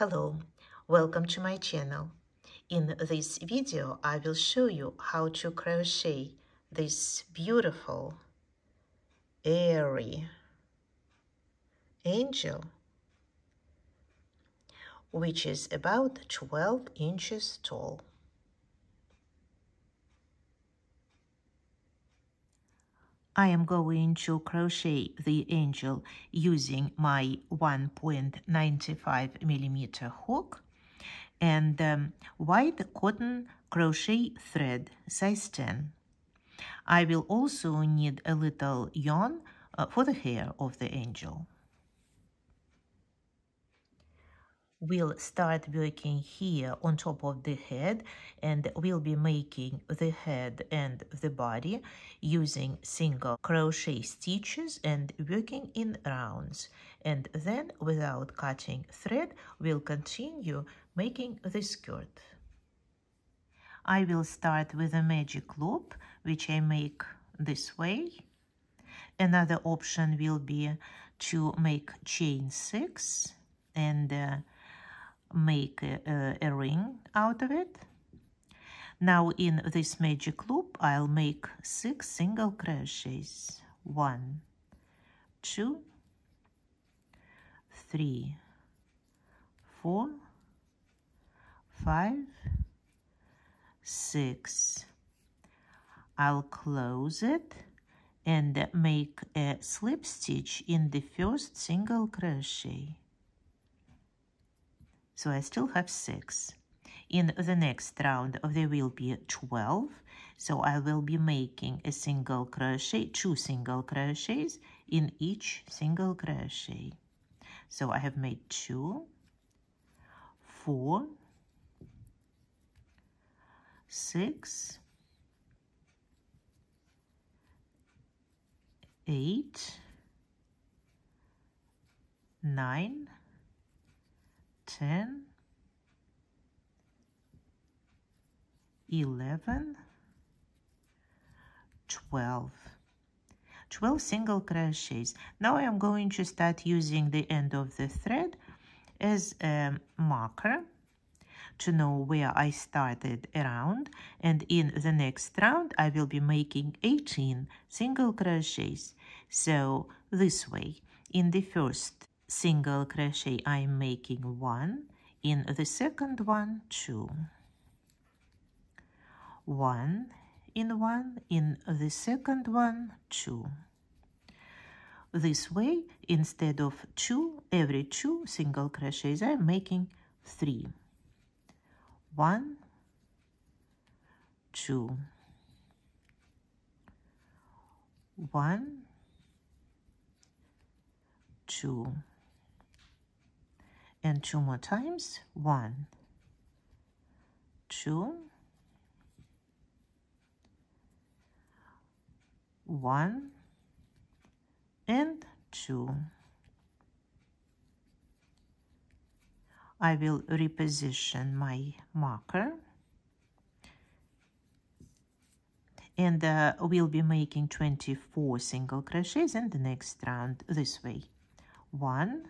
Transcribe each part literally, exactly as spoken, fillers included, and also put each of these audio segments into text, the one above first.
Hello, welcome to my channel. In this video, I will show you how to crochet this beautiful, airy angel, which is about twelve inches tall. I am going to crochet the angel using my one point nine five millimeter hook and um, white cotton crochet thread, size ten. I will also need a little yarn uh, for the hair of the angel. We'll start working here on top of the head, and we'll be making the head and the body using single crochet stitches and working in rounds. And then, without cutting thread, we'll continue making the skirt. I will start with a magic loop, which I make this way. Another option will be to make chain six and uh, make a, a, a ring out of it. Now in this magic loop I'll make six single crochets. One, two, three, four, five, six. I'll close it and make a slip stitch in the first single crochet. So I still have six. In the next round there will be twelve, so I will be making a single crochet, two single crochets in each single crochet. So I have made two, four, six, eight, nine, ten, eleven, twelve. twelve single crochets. Now I am going to start using the end of the thread as a marker to know where I started a round, and in the next round I will be making eighteen single crochets. So this way, in the first single crochet I'm making one, in the second one two, one in one, in the second one two. This way, instead of two, every two single crochets I'm making three. One, two, one, two. And two more times, one, two, one, and two. I will reposition my marker, and uh, we'll be making twenty-four single crochets in the next round this way. One,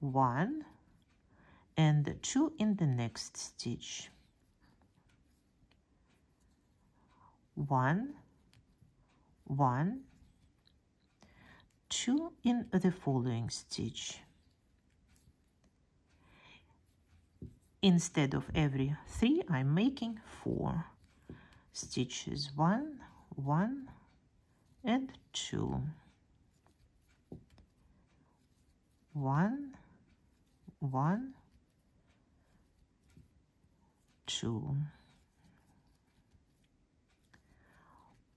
one, and two in the next stitch. One, one, two in the following stitch. Instead of every three, I'm making four stitches. One, one, and two. One, one, two,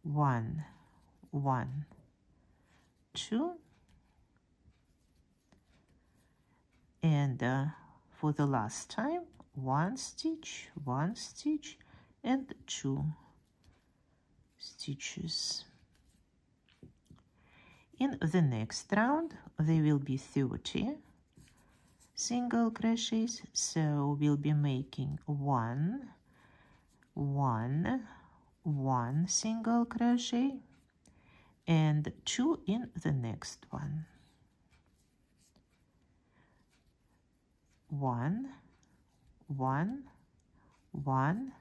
one, one, two, and uh, for the last time, one stitch, one stitch, and two stitches. In the next round there will be thirty single crochets, so we'll be making one, one, one single crochet, and two in the next one. one, one, one,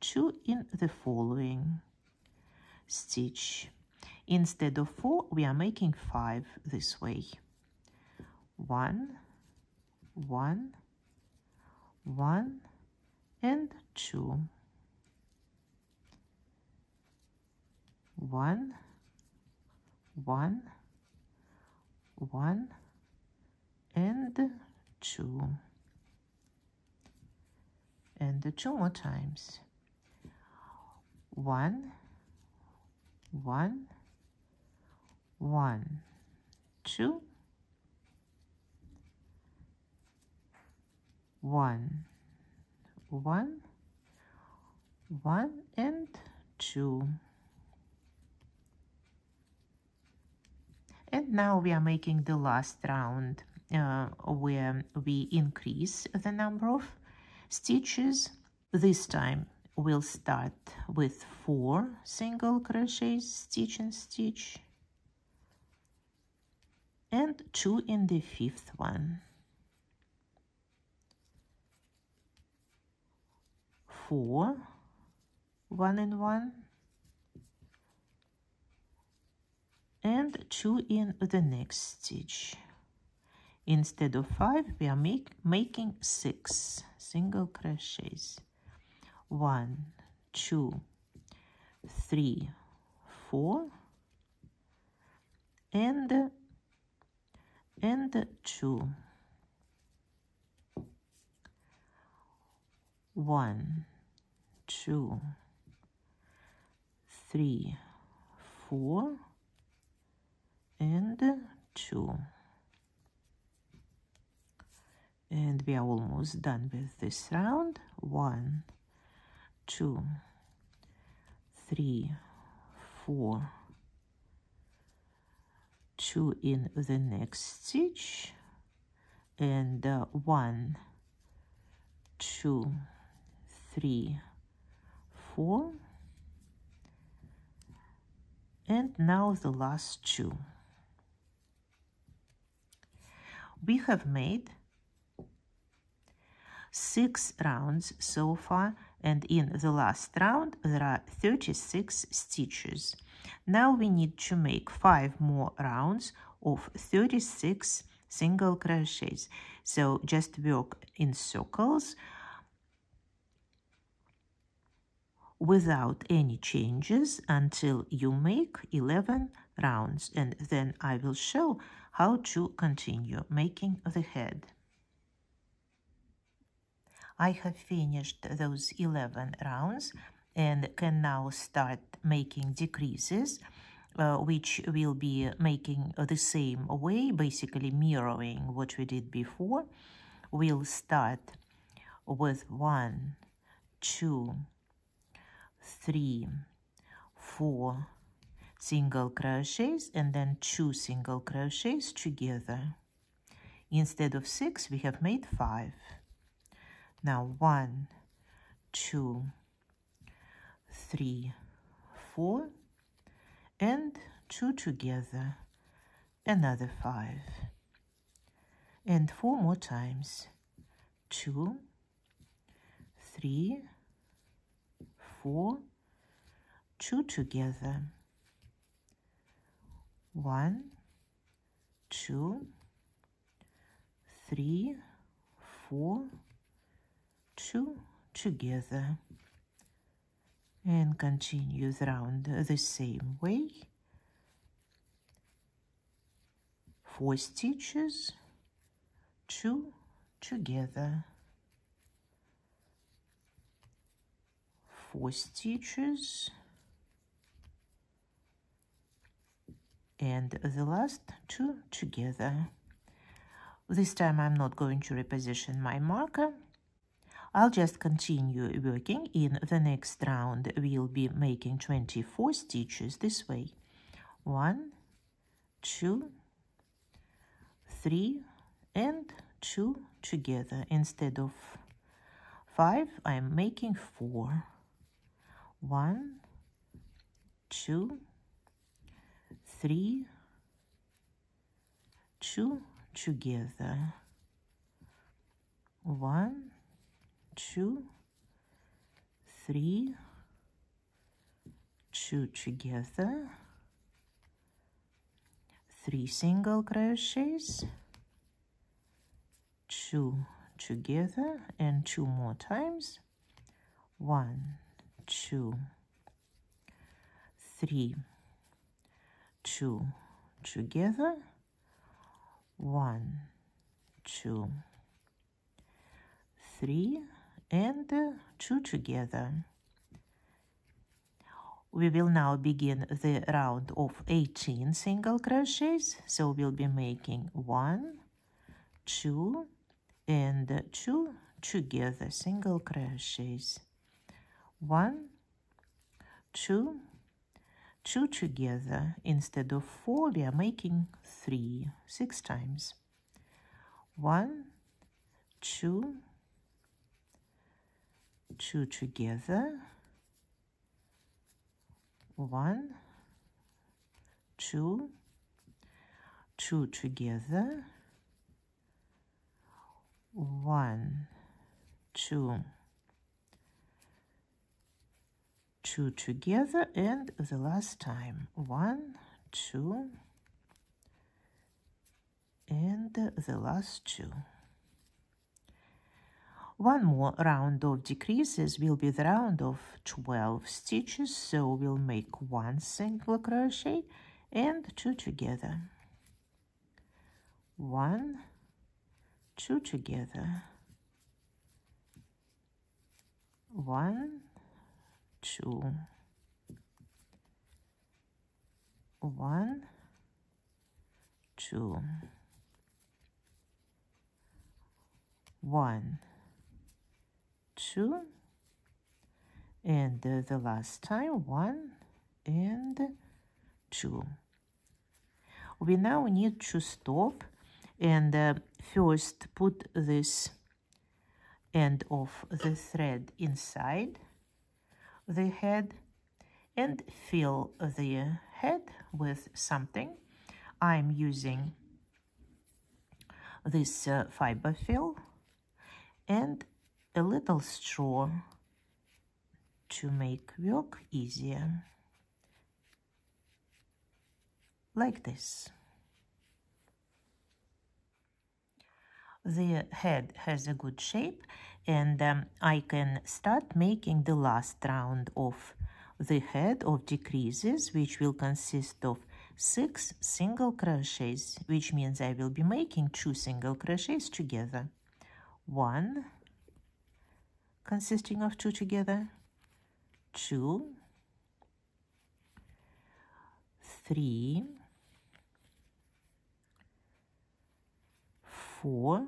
two in the following stitch. Instead of four, we are making five this way. One, one, one, and two. One, one, one, and two. And two more times. One, one, one, two, one, one, one, and two. And now we are making the last round uh, where we increase the number of stitches. This time we'll start with four single crochets, stitch in stitch, and two in the fifth one. Four, one in one, and two in the next stitch. Instead of five, we are make, making six single crochets. One, two, three, four, and and two. One, two, three, four, and two. And we are almost done with this round. One, two, three, four, two in the next stitch, and uh, one, two, three, four, and now the last two. We have made six rounds so far, and in the last round there are thirty-six stitches. Now we need to make five more rounds of thirty-six single crochets. So just work in circles without any changes until you make eleven rounds, and then I will show how to continue making the head. I have finished those eleven rounds and can now start making decreases, uh, which will be making the same way, basically mirroring what we did before. We'll start with one, two, three, four single crochets, and then two single crochets together. Instead of six, we have made five. Now one, two, three, four, and two together, another five, and four more times. Two, three, four, two together, one, two, three, four, two together, and continue the round the same way. Four stitches, two together, four stitches, and the last two together. This time I'm not going to reposition my marker. I'll just continue working. In the next round we'll be making twenty-four stitches this way. One, two, three, and two together. Instead of five, I'm making four. One, two, three, two together, one, two, three, two together, three single crochets, two together, and two more times, one, two, three, two together, one, two, three, and two together. We will now begin the round of eighteen single crochets, so we'll be making one, two, and two together single crochets, one, two, two together. Instead of four, we are making three, six times, one, two, two together, one, two, two together, one, two, two together, and the last time, one, two, and the last two. One more round of decreases will be the round of twelve stitches, so we'll make one single crochet and two together, one, two together, one, two, one, two, one, two, and uh, the last time, one and two. We now need to stop and uh, first put this end of the thread inside the head and fill the head with something. I'm using this uh, fiber fill and a little straw to make work easier, like this. The head has a good shape, and um, I can start making the last round of the head of decreases, which will consist of six single crochets, which means I will be making two single crochets together, one consisting of two together, two, three, four,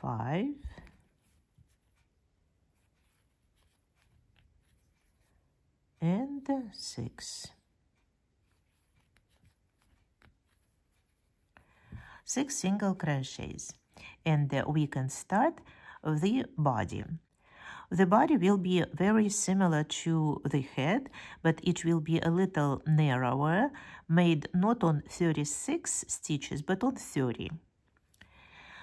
five, and six. Six single crochets. And uh, we can start the body. The body will be very similar to the head, but it will be a little narrower, made not on thirty-six stitches, but on thirty.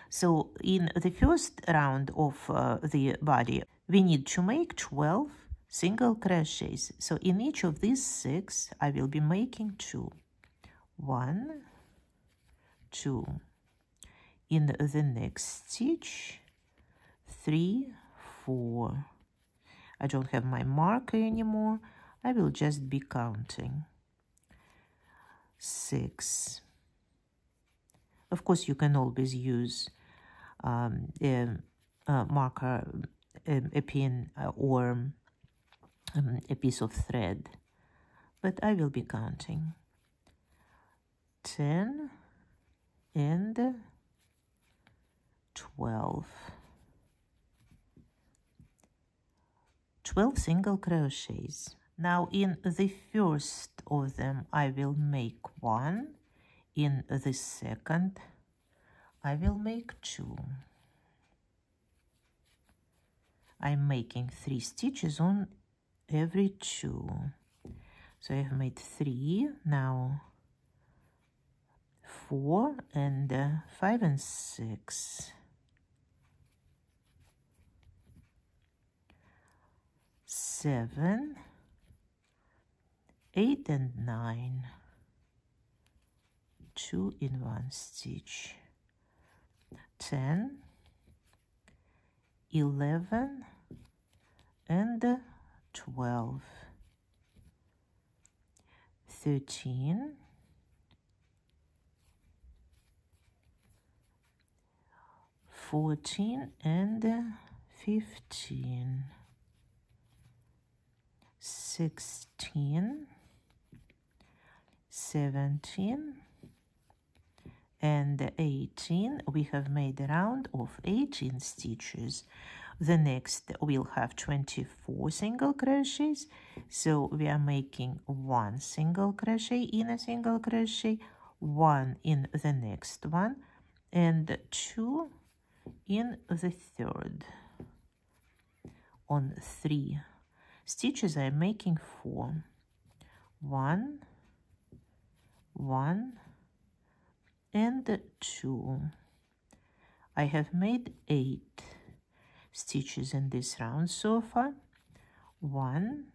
So in the first round of uh, the body, we need to make twelve single crochets. So in each of these six, I will be making two. One, two. In the next stitch, three, four. I don't have my marker anymore. I will just be counting. Six. Of course, you can always use um, a, a marker, a, a pin, or um, a piece of thread. But I will be counting. Ten and twelve. twelve single crochets. Now in the first of them I will make one, in the second I will make two. I'm making three stitches on every two. So I've made three, now four and uh, five and six. Seven, eight and nine, two in one stitch, ten, eleven and twelve, thirteen, fourteen and fifteen. Sixteen, seventeen, and eighteen. We have made a round of eighteen stitches. The next we'll have twenty-four single crochets. So we are making one single crochet in a single crochet, one in the next one, and two in the third. On three stitches I'm making four. One, one, and two. I have made eight stitches in this round so far. One,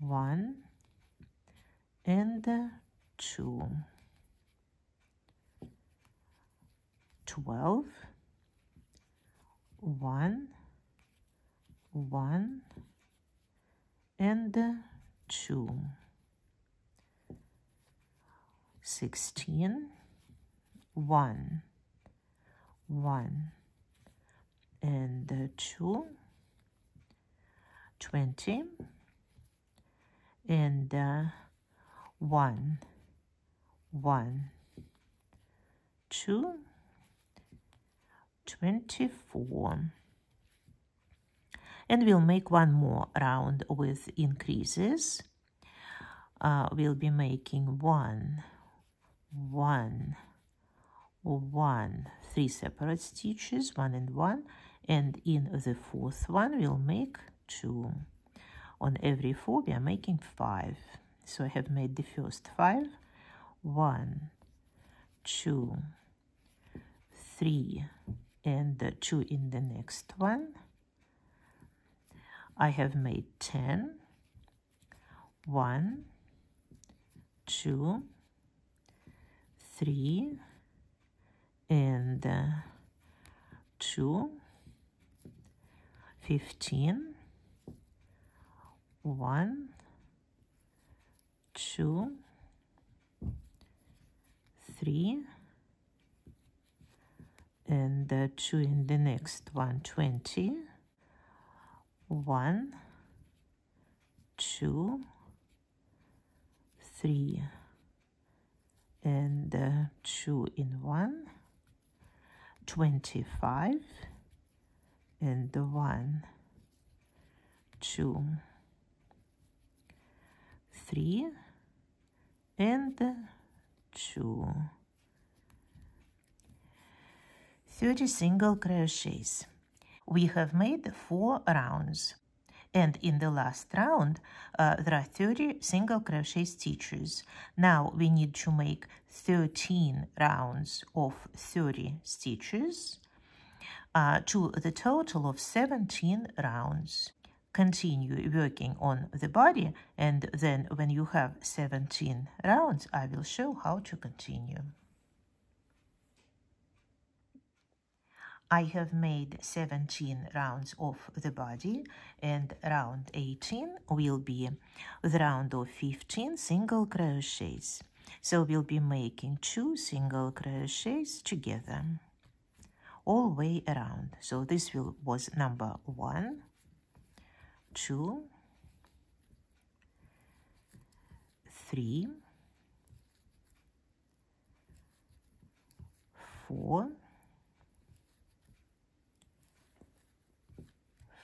one, and two. Twelve, one, one, and two. Sixteen, one, one, and two. Twenty, and uh, one, one, two. Twenty-four. And we'll make one more round with increases. Uh, we'll be making one, one, one, three separate stitches, one and one, and in the fourth one we'll make two. On every four we are making five. So I have made the first five. One, two, three, and two in the next one. I have made ten, one, two, three, and uh, two, fifteen, one, two, three, and uh, two in the next one, twenty. One, two, three, and uh, two in one, twenty-five, and one, two, three, and two. Thirty single crochets. We have made four rounds, and in the last round uh, there are thirty single crochet stitches. Now we need to make thirteen rounds of thirty stitches uh, to the total of seventeen rounds. Continue working on the body, and then when you have seventeen rounds, I will show how to continue. I have made seventeen rounds of the body, and round eighteen will be the round of fifteen single crochets. So we'll be making two single crochets together all the way around. So this will was number one, two, three, four,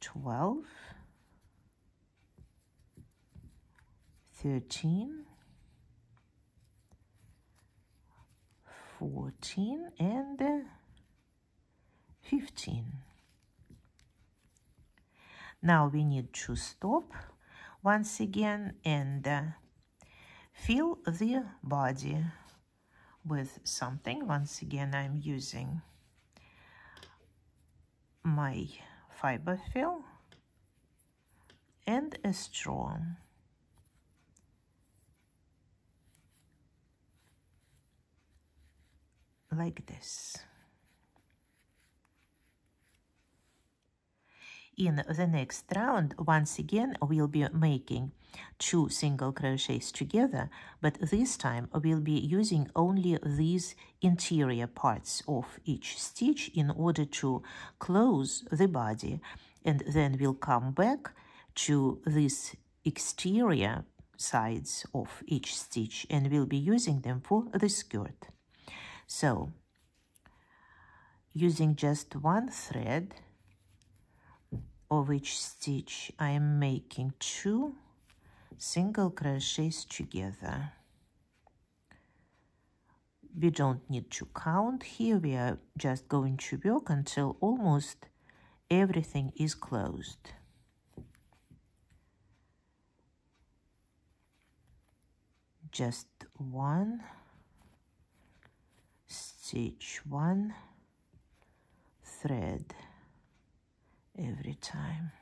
twelve, thirteen, fourteen, and uh, fifteen. Now we need to stop once again and uh, fill the body with something. Once again, I'm using my fiber fill and a straw. Like this. In the next round, once again, we'll be making two single crochets together, but this time we'll be using only these interior parts of each stitch in order to close the body, and then we'll come back to these exterior sides of each stitch and we'll be using them for the skirt. So, using just one thread of each stitch, I am making two single crochets together. We don't need to count here, we are just going to work until almost everything is closed. Just one stitch, one thread every time.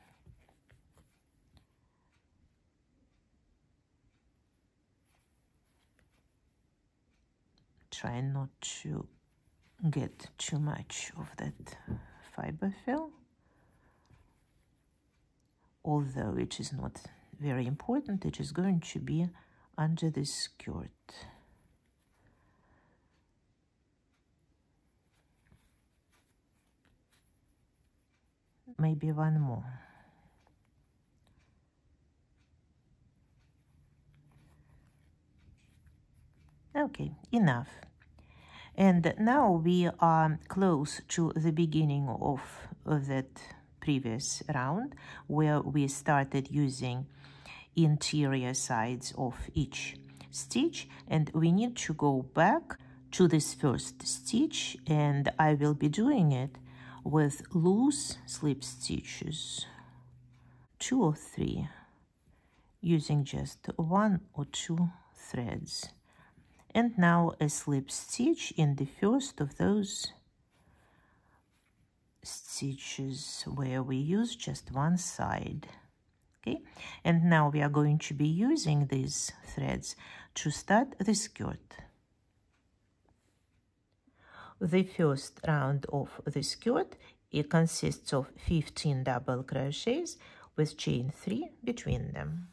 Try not to get too much of that fiber fill, although it is not very important, it is going to be under the skirt. Maybe one more. Okay, enough. And now we are close to the beginning of that previous round where we started using interior sides of each stitch, and we need to go back to this first stitch, and I will be doing it with loose slip stitches, two or three, using just one or two threads. And now a slip stitch in the first of those stitches where we use just one side. Okay, and now we are going to be using these threads to start the skirt. The first round of the skirt, it consists of fifteen double crochets with chain three between them.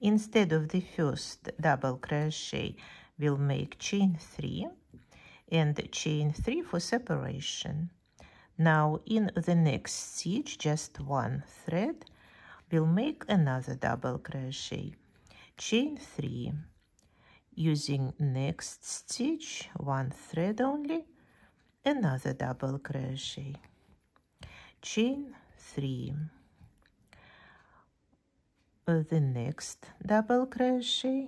Instead of the first double crochet, we'll make chain three and chain three for separation. Now in the next stitch, just one thread, we'll make another double crochet, chain three. Using next stitch, one thread only, another double crochet, chain three, the next double crochet,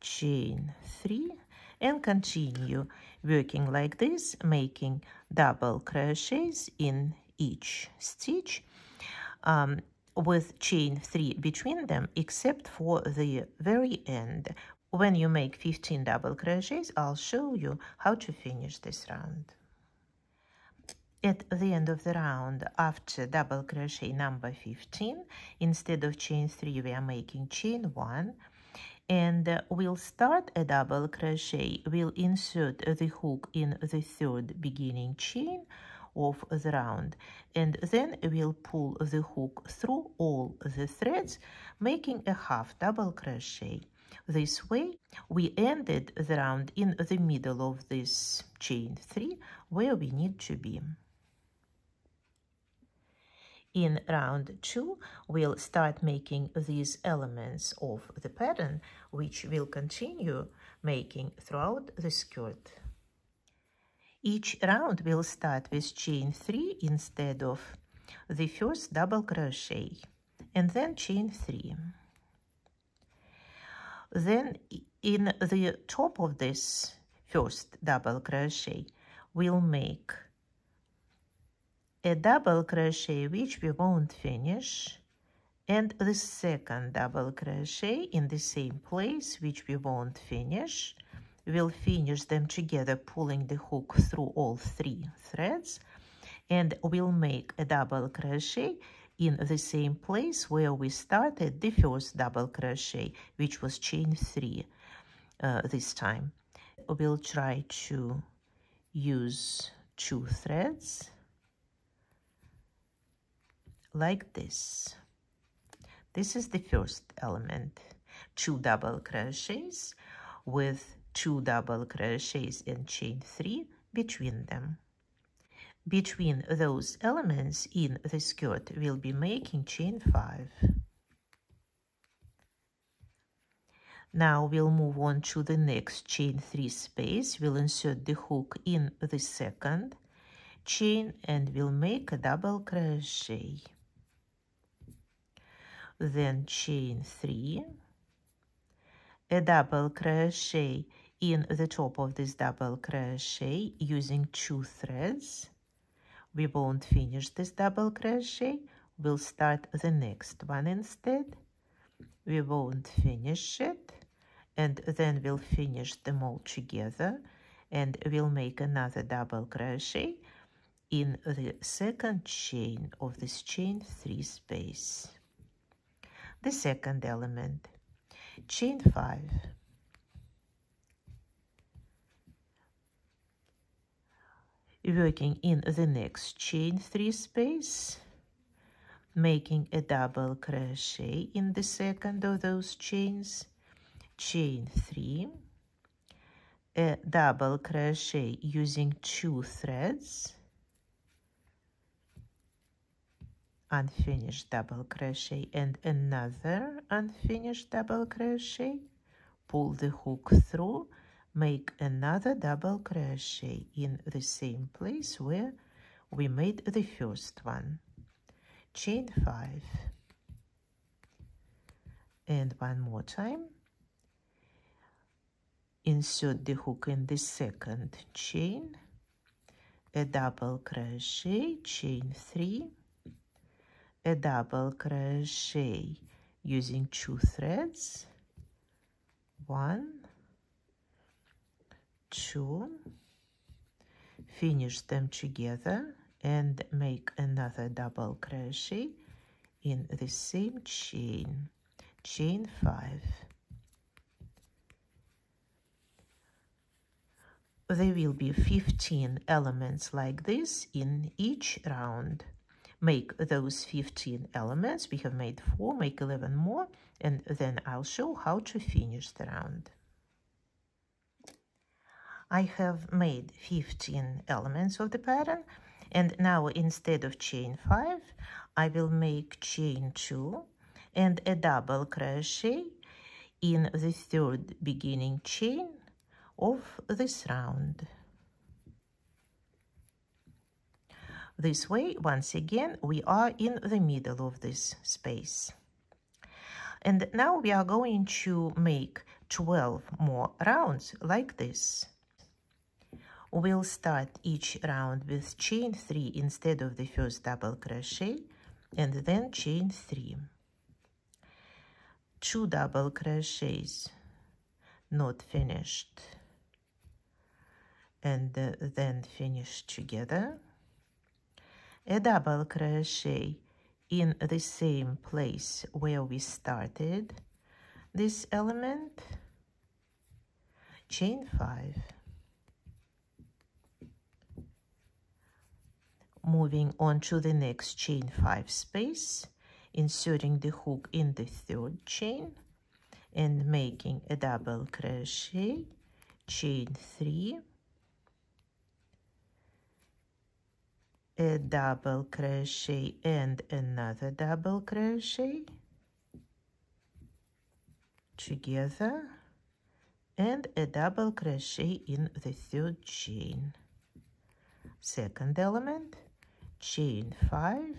chain three, and continue working like this, making double crochets in each stitch um, with chain three between them, except for the very end. When you make fifteen double crochets, I'll show you how to finish this round. At the end of the round, after double crochet number fifteen, instead of chain three, we are making chain one, and we'll start a double crochet. We'll insert the hook in the third beginning chain of the round, and then we'll pull the hook through all the threads, making a half double crochet. This way we ended the round in the middle of this chain three where we need to be. In round two, we'll start making these elements of the pattern, which we'll continue making throughout the skirt. Each round will start with chain three instead of the first double crochet, and then chain three. Then in the top of this first double crochet, we'll make a double crochet which we won't finish, and the second double crochet in the same place which we won't finish. We'll finish them together, pulling the hook through all three threads, and we'll make a double crochet in the same place where we started the first double crochet, which was chain three uh, this time. We'll try to use two threads like this. This is the first element. Two double crochets with two double crochets and chain three between them. Between those elements in the skirt, we'll be making chain five. Now we'll move on to the next chain three space. We'll insert the hook in the second chain and we'll make a double crochet. Then chain three, a double crochet in the top of this double crochet using two threads. We won't finish this double crochet, we'll start the next one instead. We won't finish it, and then we'll finish them all together, and we'll make another double crochet in the second chain of this chain three space. The second element, chain five. Working in the next chain three space, making a double crochet in the second of those chains, chain three, a double crochet using two threads, unfinished double crochet and another unfinished double crochet, pull the hook through, make another double crochet in the same place where we made the first one. Chain five. And one more time. Insert the hook in the second chain, a double crochet, chain three, a double crochet using two threads, one, two, finish them together and make another double crochet in the same chain, chain five. There will be fifteen elements like this in each round. Make those fifteen elements, we have made four, make eleven more, and then I'll show how to finish the round. I have made fifteen elements of the pattern. And now instead of chain five, I will make chain two and a double crochet in the third beginning chain of this round. This way, once again, we are in the middle of this space. And now we are going to make twelve more rounds like this. We'll start each round with chain three instead of the first double crochet, and then chain three. Two double crochets not finished, and uh, then finish together. A double crochet in the same place where we started this element, chain five. Moving on to the next chain five space, inserting the hook in the third chain and making a double crochet, chain three, a double crochet and another double crochet together, and a double crochet in the third chain. Second element, chain five,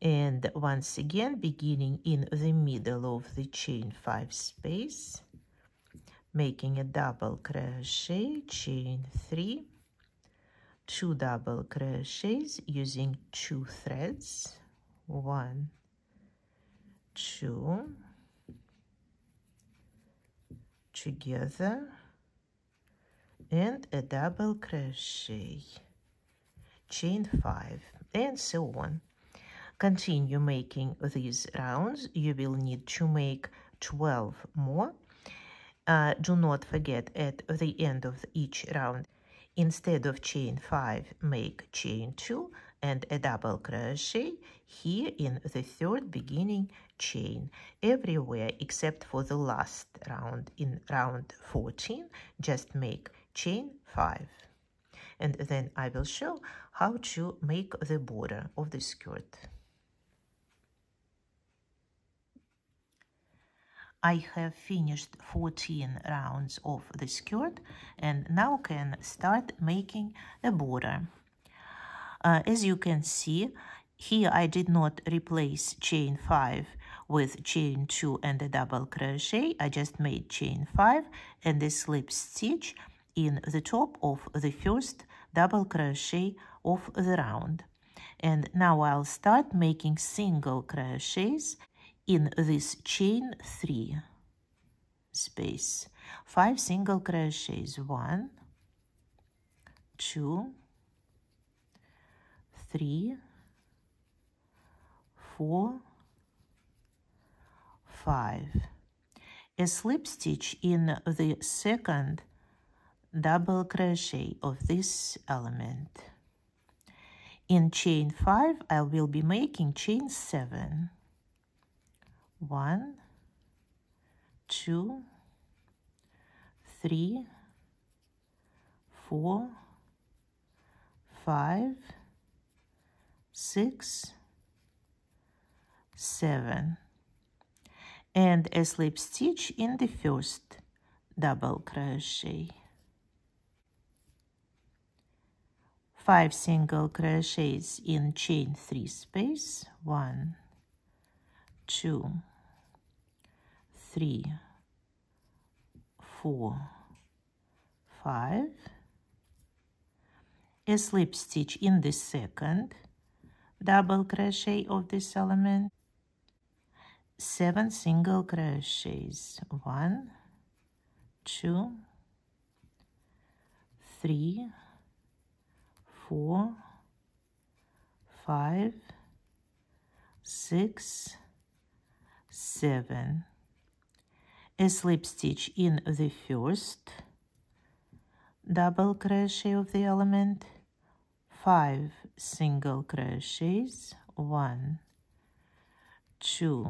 and once again beginning in the middle of the chain five space, making a double crochet, chain three, two double crochets using two threads, one, two, together, and a double crochet, chain five, and so on. Continue making these rounds. You will need to make twelve more. Uh, do not forget, at the end of each round, instead of chain five, make chain two and a double crochet here in the third beginning chain, everywhere except for the last round. In round fourteen, just make chain five. And then I will show how to make the border of the skirt. I have finished fourteen rounds of the skirt and now can start making a border. Uh, as you can see, here I did not replace chain five with chain two and a double crochet. I just made chain five and a slip stitch in the top of the first double crochet of the round. And now I'll start making single crochets in this chain three space. Five single crochets, one, two, three, four, five. A slip stitch in the second double crochet of this element. In chain five, I will be making chain seven. One, two, three, four, five, six, seven, and a slip stitch in the first double crochet. Five single crochets in chain three space. One, two, three, four, five. A slip stitch in the second double crochet of this element. Seven single crochets. One, two, three, four, five, six, seven. A slip stitch in the first double crochet of the element. Five single crochets. One, two,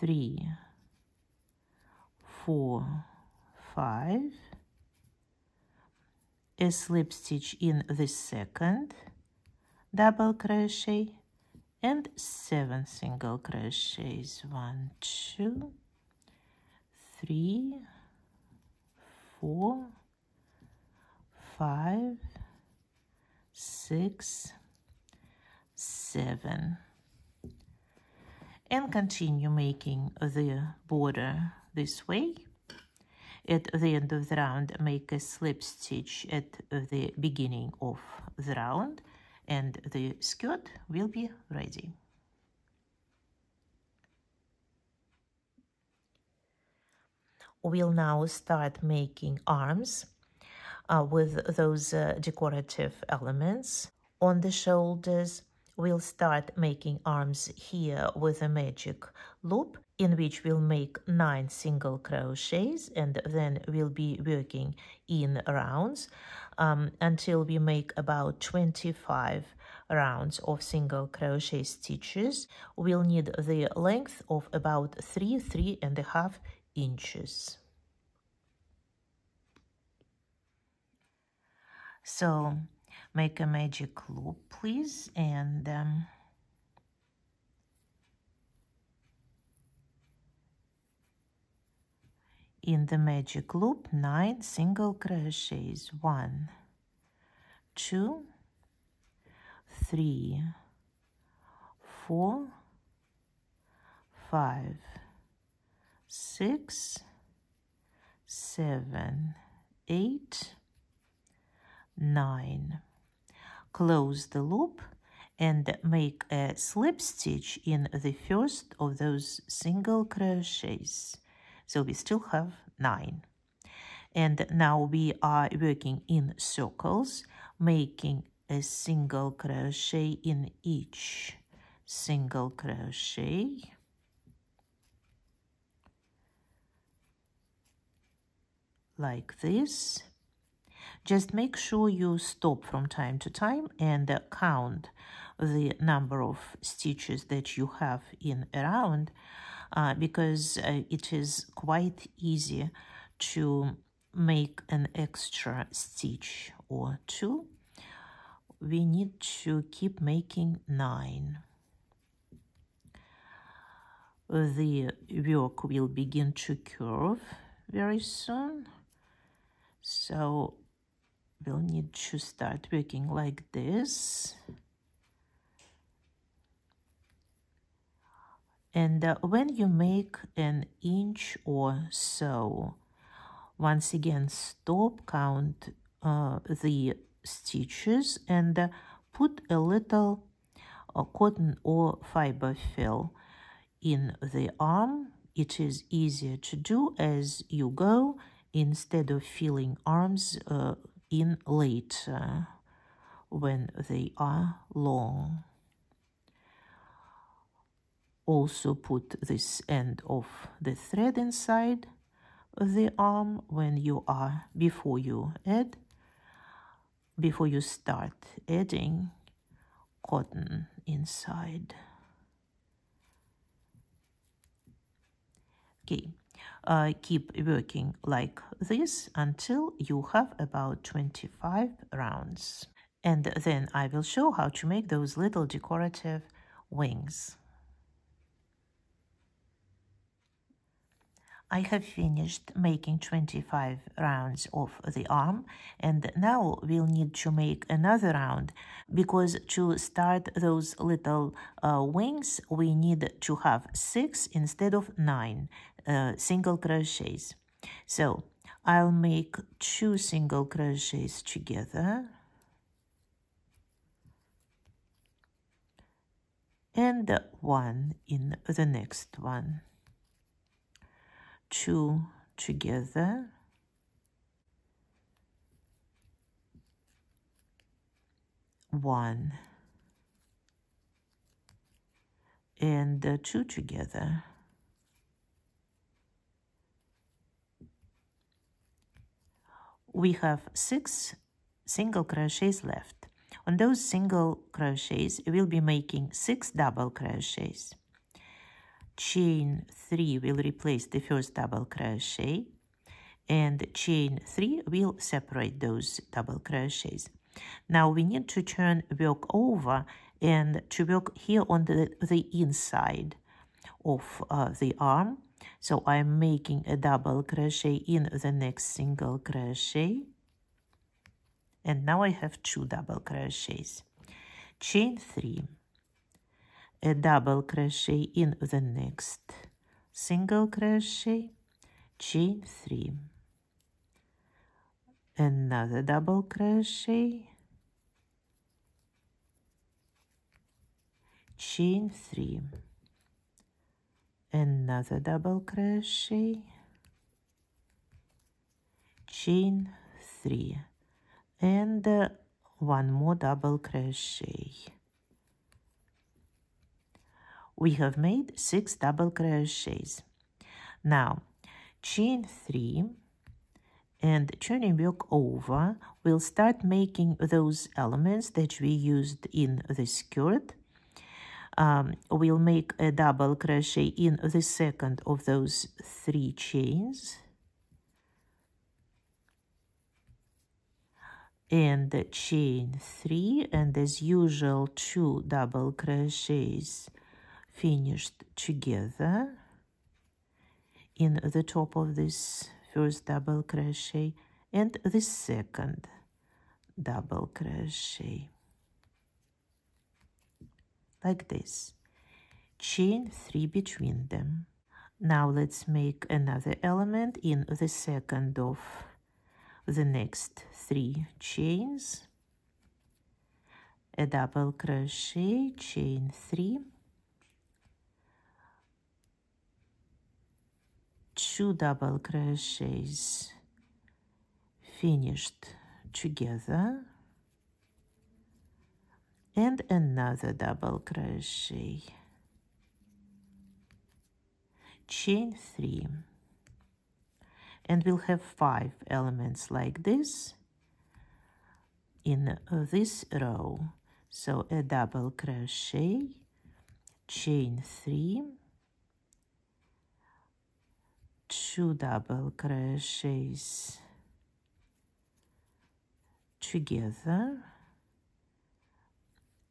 three, four, five. A slip stitch in the second double crochet and seven single crochets. One, two, three, four, five, six, seven. And continue making the border this way. At the end of the round, make a slip stitch at the beginning of the round, and the skirt will be ready. We'll now start making arms uh, with those uh, decorative elements. On the shoulders, we'll start making arms here with a magic loop, in which we'll make nine single crochets, and then we'll be working in rounds um, until we make about twenty-five rounds of single crochet stitches. We'll need the length of about three, three and a half inches. So make a magic loop, please, and um, in the magic loop, nine single crochets. One, two, three, four, five, six, seven, eight, nine. Close the loop and make a slip stitch in the first of those single crochets. So we still have nine. And now we are working in circles, making a single crochet in each single crochet. Like this. Just make sure you stop from time to time and count the number of stitches that you have in a round, uh, because uh, it is quite easy to make an extra stitch or two. We need to keep making nine. The work will begin to curve very soon, so we'll need to start working like this. And uh, when you make an inch or so, once again stop, count uh, the stitches, and uh, put a little uh, cotton or fiber fill in the arm. It is easier to do as you go instead of filling arms uh, in later when they are long. Also put this end of the thread inside the arm when you are before you add before you start adding cotton inside. Okay. Uh, keep working like this until you have about twenty-five rounds. And then I will show how to make those little decorative wings. I have finished making twenty-five rounds of the arm, and now we'll need to make another round, because to start those little uh, wings we need to have six instead of nine Uh, single crochets. So I'll make two single crochets together and one in the next one, two together, one, and two together. We have six single crochets left. On those single crochets, we'll be making six double crochets. Chain three will replace the first double crochet, and chain three will separate those double crochets. Now we need to turn work over and to work here on the, the inside of uh, the arm. So I'm making a double crochet in the next single crochet, and now I have two double crochets. Chain three, a double crochet in the next single crochet, chain three, another double crochet, chain three, another double crochet, chain three, and uh, one more double crochet. We have made six double crochets. Now chain three and turning work over, we'll start making those elements that we used in the skirt. Um, we'll make a double crochet in the second of those three chains, in the chain three, and as usual two double crochets finished together in the top of this first double crochet and the second double crochet, like this, chain three between them. Now let's make another element in the second of the next three chains, a double crochet, chain three, two double crochets finished together, and another double crochet, chain three, and we'll have five elements like this in this row. So a double crochet, chain three, two double crochets together,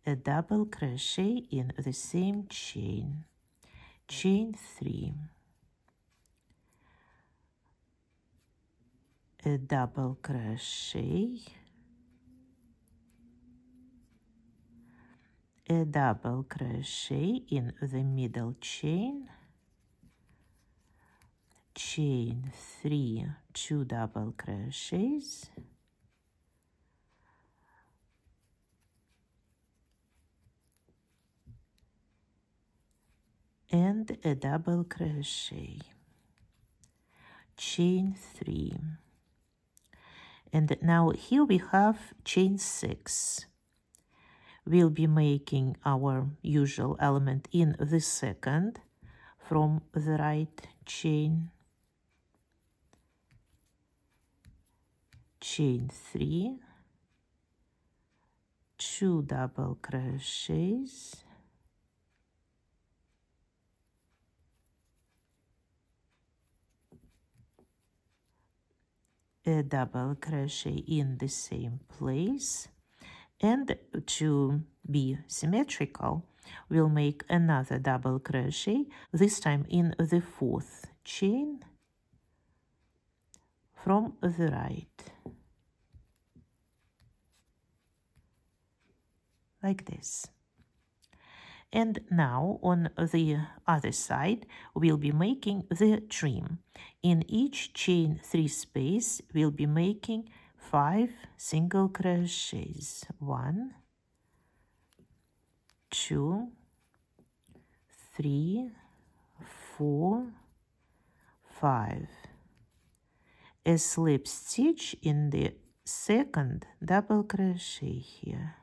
a double crochet in the same chain, chain three, a double crochet, a double crochet in the middle chain, chain three, two double crochets, and a double crochet, chain three. And now here we have chain six. We'll be making our usual element in the second from the right chain, chain three, two double crochets, a double crochet in the same place, and to be symmetrical we'll make another double crochet, this time in the fourth chain from the right, like this. And now on the other side we'll be making the trim. In each chain three space we'll be making five single crochets, one, two, three, four, five, a slip stitch in the second double crochet here.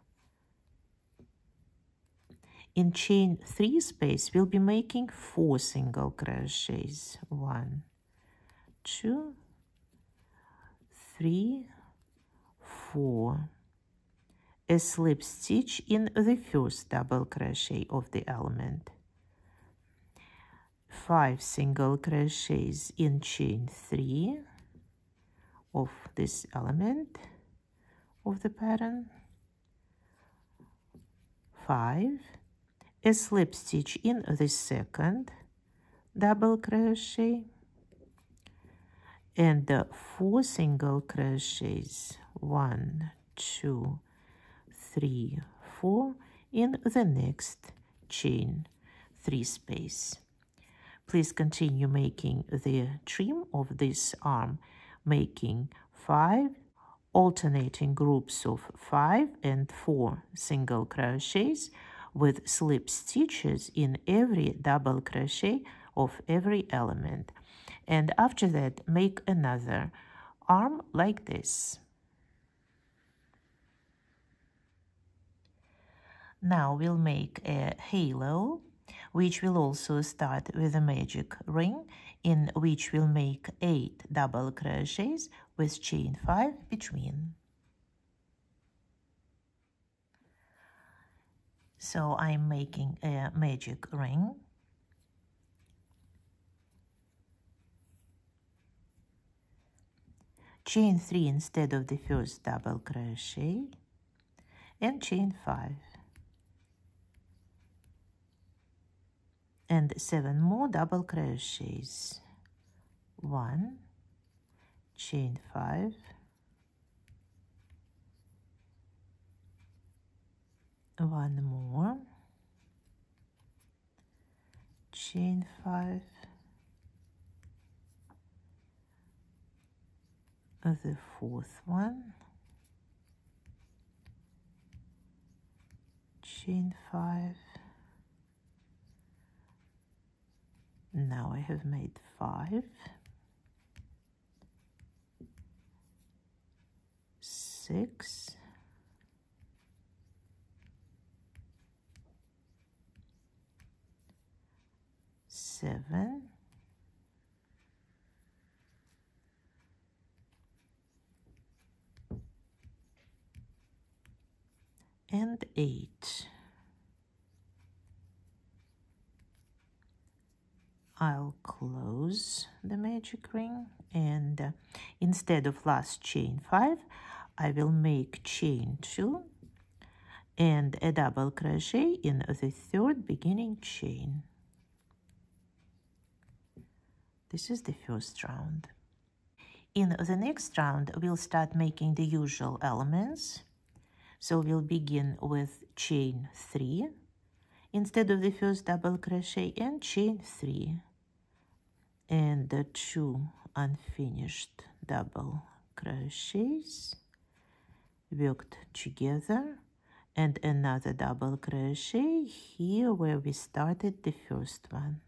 In chain three space we'll be making four single crochets, one, two, three, four, a slip stitch in the first double crochet of the element, five single crochets in chain three of this element of the pattern, five, a slip stitch in the second double crochet, and four single crochets, one, two, three, four, in the next chain three space. Please continue making the trim of this arm, making five alternating groups of five and four single crochets with slip stitches in every double crochet of every element. And after that make another arm like this. Now we'll make a halo, which will also start with a magic ring, in which we'll make eight double crochets with chain five between. So I'm making a magic ring. chain three instead of the first double crochet, and chain five, and seven more double crochets, one, chain five, one more, chain five, the fourth one, chain five. Now I have made five, six, seven, and eight. I'll close the magic ring, and uh, instead of last chain five, I will make chain two and a double crochet in the third beginning chain. This is the first round. In the next round, we'll start making the usual elements. So we'll begin with chain three instead of the first double crochet, and chain three and the two unfinished double crochets worked together, and another double crochet here where we started the first one,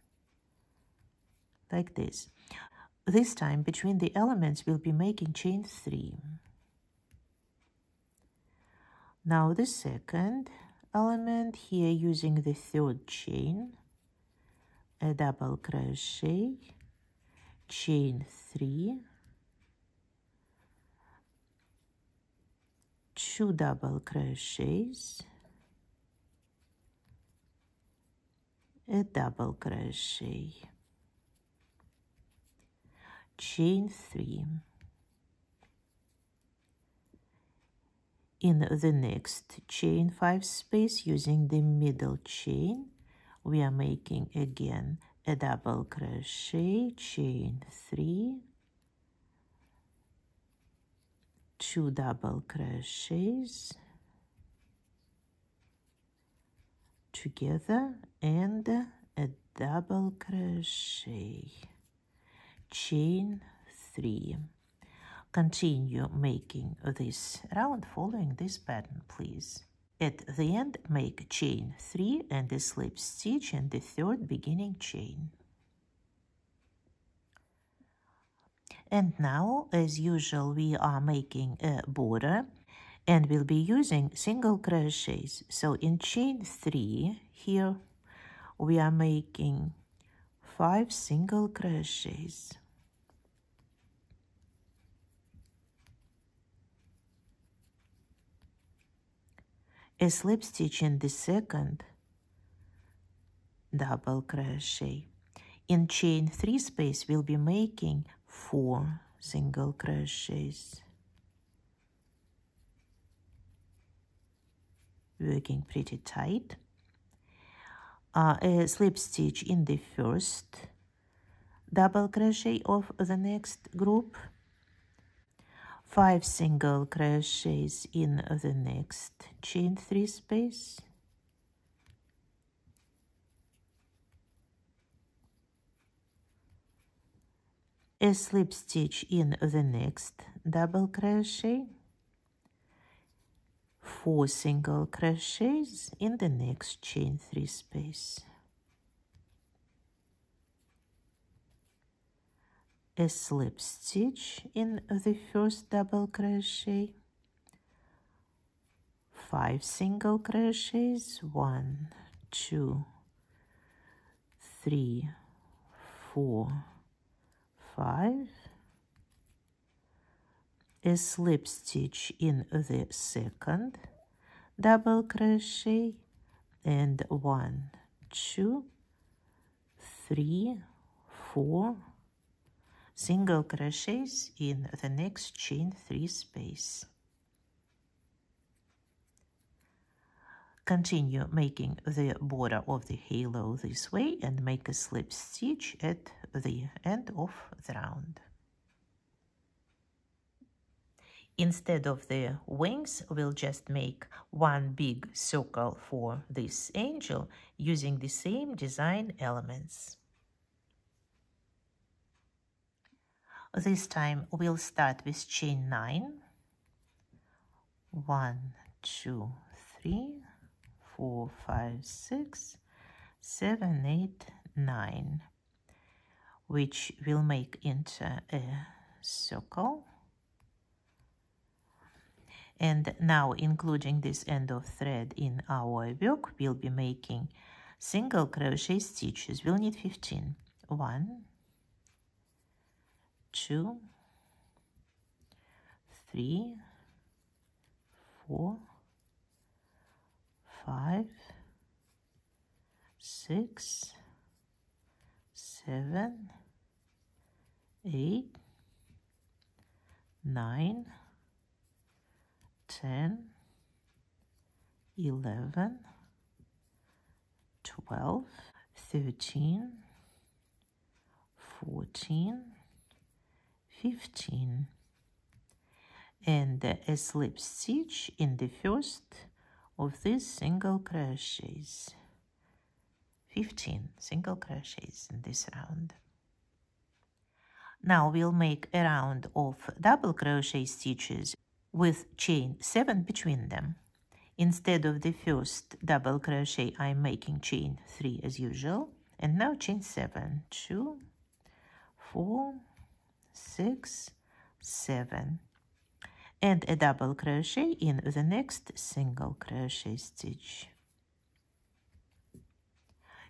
like this. This time between the elements we'll be making chain three. Now the second element here, using the third chain, a double crochet, chain three, two double crochets, a double crochet, chain three. In the next chain five space, using the middle chain, we are making again a double crochet, chain three, two double crochets together, and a double crochet, chain three. Continue making this round following this pattern, please. At the end, make chain three and a slip stitch in the third beginning chain. And now, as usual, we are making a border, and we'll be using single crochets. So in chain three here, we are making five single crochets. A slip stitch in the second double crochet. In chain three space, we'll be making four single crochets, working pretty tight. Uh, a slip stitch in the first double crochet of the next group, five single crochets in the next chain three space, a slip stitch in the next double crochet, four single crochets in the next chain three space, a slip stitch in the first double crochet, five single crochets, one, two, three, four, five, a slip stitch in the second double crochet, and one, two, three, four, single crochets in the next chain three space. Continue making the border of the halo this way and make a slip stitch at the end of the round. Instead of the wings, we'll just make one big circle for this angel using the same design elements. This time we'll start with chain nine. One, two, three, four, five, six, seven, eight, nine, which we'll make into a circle. And now, including this end of thread in our work, we'll be making single crochet stitches. We'll need fifteen. One, two, three, four, five, six, seven, eight, nine, ten, eleven, twelve, thirteen, fourteen, fifteen, and a slip stitch in the first of these single crochets. fifteen single crochets in this round. Now we'll make a round of double crochet stitches with chain seven between them. Instead of the first double crochet, I'm making chain three as usual, and now chain seven. Two, four, six, seven, and a double crochet in the next single crochet stitch.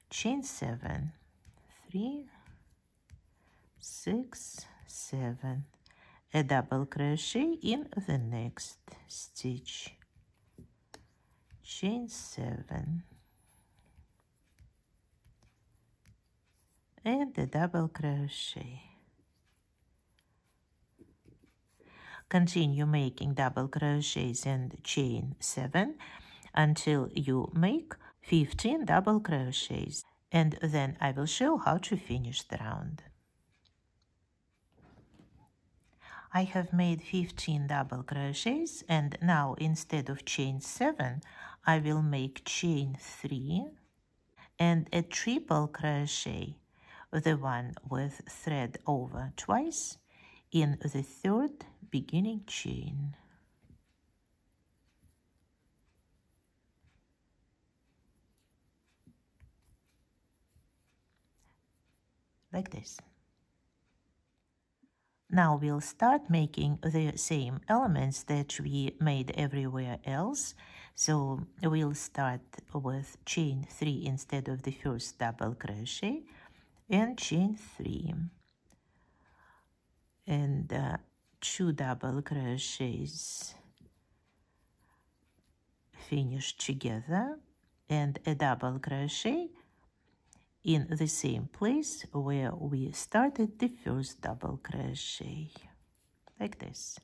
Chain seven, three, six, seven. A double crochet in the next stitch. Chain seven and a double crochet. Continue making double crochets and chain seven until you make fifteen double crochets, and then I will show how to finish the round. I have made fifteen double crochets, and now instead of chain seven, I will make chain three and a triple crochet, the one with thread over twice, in the third beginning chain. Like this. Now we'll start making the same elements that we made everywhere else. So we'll start with chain three instead of the first double crochet, and chain three, and uh, two double crochets finished together, and a double crochet in the same place where we started the first double crochet, like this.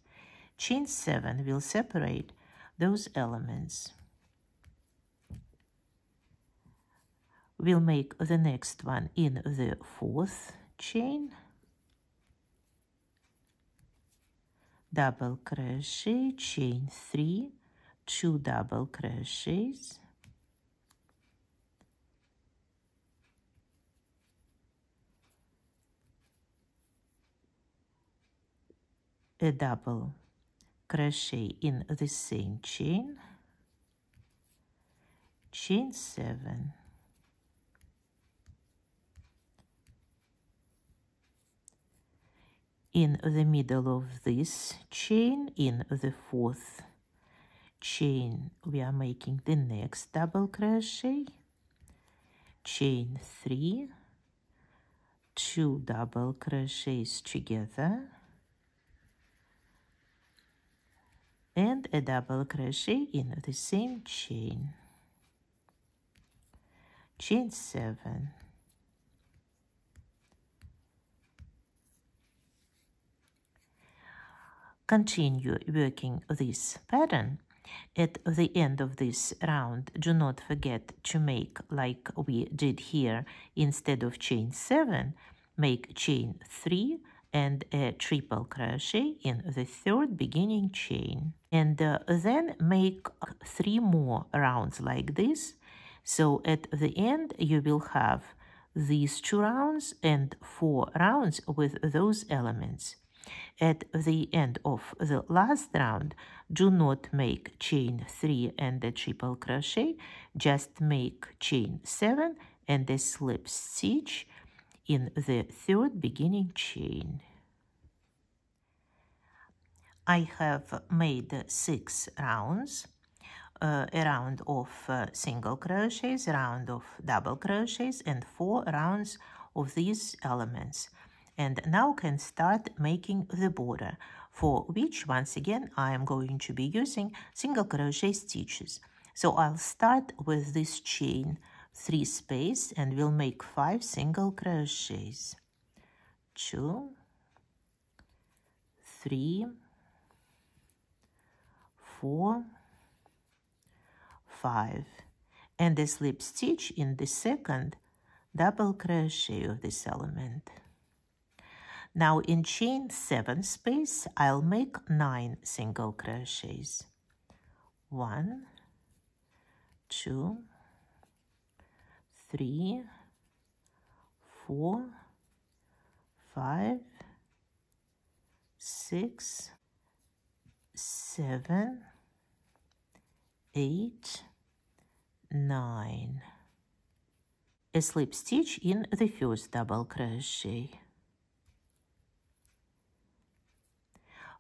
Chain seven will separate those elements. We'll make the next one in the fourth chain, double crochet, chain three, two double crochets, a double crochet in the same chain, chain seven, in the middle of this chain, in the fourth chain, we are making the next double crochet, chain three, two double crochets together, and a double crochet in the same chain, chain seven, continue working this pattern. At the end of this round, do not forget to make, like we did here, instead of chain seven, make chain three and a triple crochet in the third beginning chain. And uh, then make three more rounds like this. So at the end, you will have these two rounds and four rounds with those elements. At the end of the last round, do not make chain three and a triple crochet, just make chain seven and a slip stitch in the third beginning chain. I have made six rounds, uh, a round of uh, single crochets, a round of double crochets, and four rounds of these elements. And now can start making the border, for which, once again, I am going to be using single crochet stitches. So I'll start with this chain three space and we'll make five single crochets. Two, three, four, five, and a slip stitch in the second double crochet of this element. Now in chain seven space, I'll make nine single crochets. One, two, three, four, five, six, seven, eight, nine. A slip stitch in the first double crochet.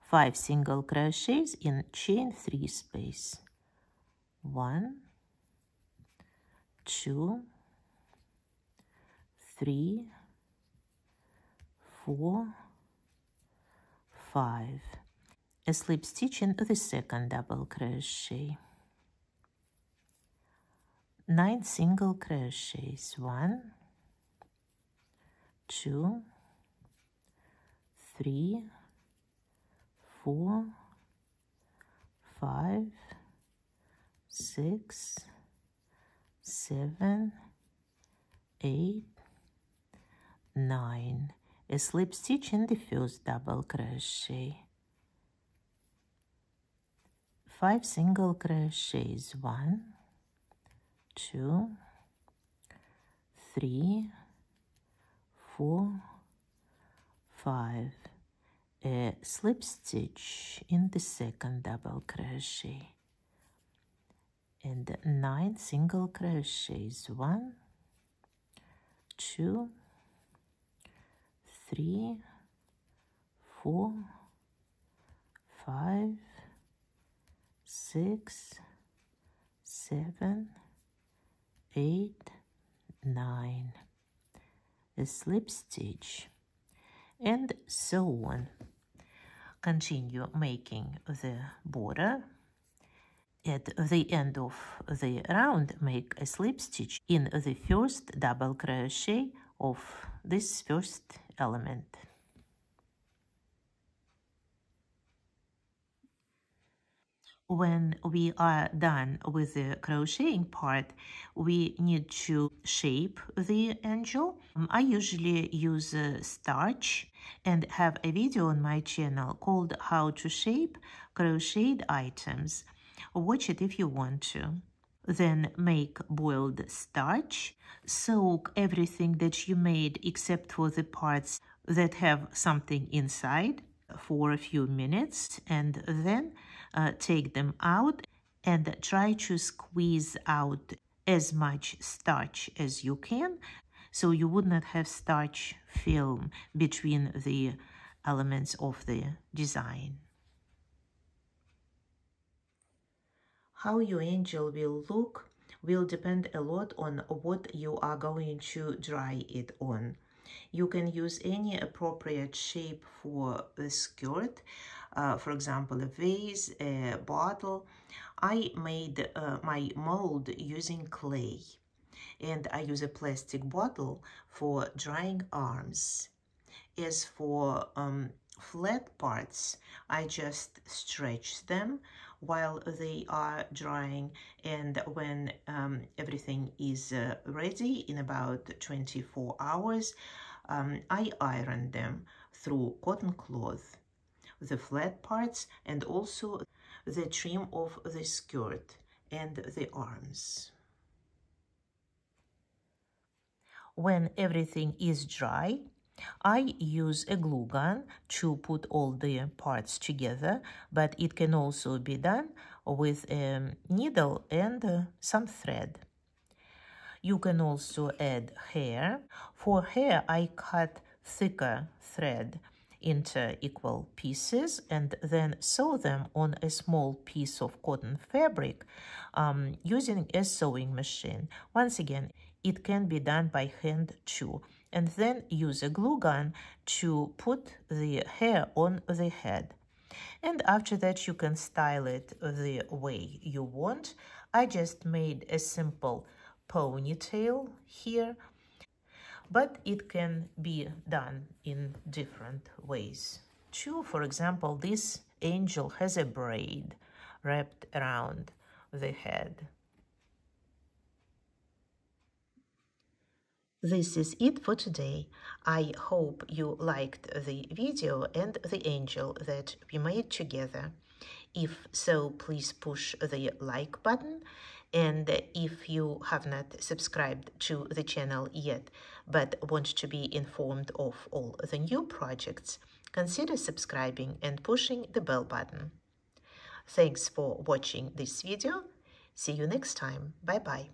five single crochets in chain three space. one, two, three, four, five. A slip stitch in the second double crochet. nine single crochets. one, two, three, Four, five, six, seven, eight, nine. A slip stitch in the first double crochet. Five single crochets. One, two, three, four, five. A slip stitch in the second double crochet and nine single crochets. One, two, three, four, five, six, seven, eight, nine. A slip stitch, and so on. Continue making the border. At the end of the round, make a slip stitch in the first double crochet of this first element. When we are done with the crocheting part, we need to shape the angel. I usually use uh, starch and have a video on my channel called How to Shape Crocheted Items. Watch it if you want to. Then make boiled starch. Soak everything that you made except for the parts that have something inside for a few minutes, and then uh, take them out and try to squeeze out as much starch as you can, so you would not have starch film between the elements of the design. How your angel will look will depend a lot on what you are going to dry it on. You can use any appropriate shape for the skirt, uh, for example, a vase, a bottle. I made uh, my mold using clay, and I use a plastic bottle for drying arms. As for um, flat parts, I just stretch them while they are drying, and when um, everything is uh, ready in about twenty-four hours, um, I iron them through cotton cloth, the flat parts and also the trim of the skirt and the arms. When everything is dry, I use a glue gun to put all the parts together, but it can also be done with a needle and uh, some thread. You can also add hair. For hair, I cut thicker thread into equal pieces and then sew them on a small piece of cotton fabric um, using a sewing machine. Once again, it can be done by hand too. And then use a glue gun to put the hair on the head. And after that, you can style it the way you want. I just made a simple ponytail here, but it can be done in different ways too. For example, this angel has a braid wrapped around the head. This is it for today. I hope you liked the video and the angel that we made together. If so, please push the like button. And if you have not subscribed to the channel yet, but want to be informed of all the new projects, consider subscribing and pushing the bell button. Thanks for watching this video. See you next time. Bye-bye.